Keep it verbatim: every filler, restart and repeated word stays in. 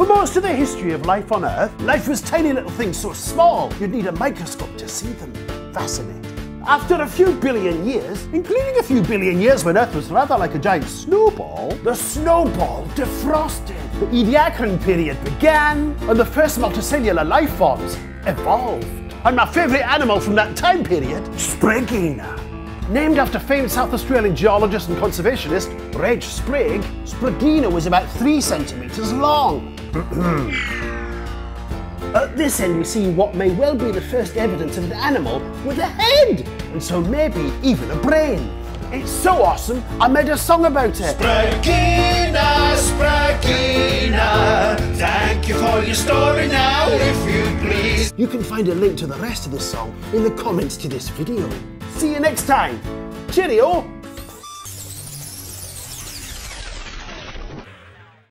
For most of the history of life on Earth, life was tiny little things so small you'd need a microscope to see them. Fascinating. After a few billion years, including a few billion years when Earth was rather like a giant snowball, the snowball defrosted. The Ediacaran period began, and the first multicellular life forms evolved. And my favourite animal from that time period, Spriggina. Named after famed South Australian geologist and conservationist Reg Sprigg, Spriggina was about three centimetres long. At this end we see what may well be the first evidence of an animal with a head, and so maybe even a brain. It's so awesome, I made a song about it. Spriggina, Spriggina, thank you for your story now, if you please. You can find a link to the rest of this song in the comments to this video. See you next time. Cheerio!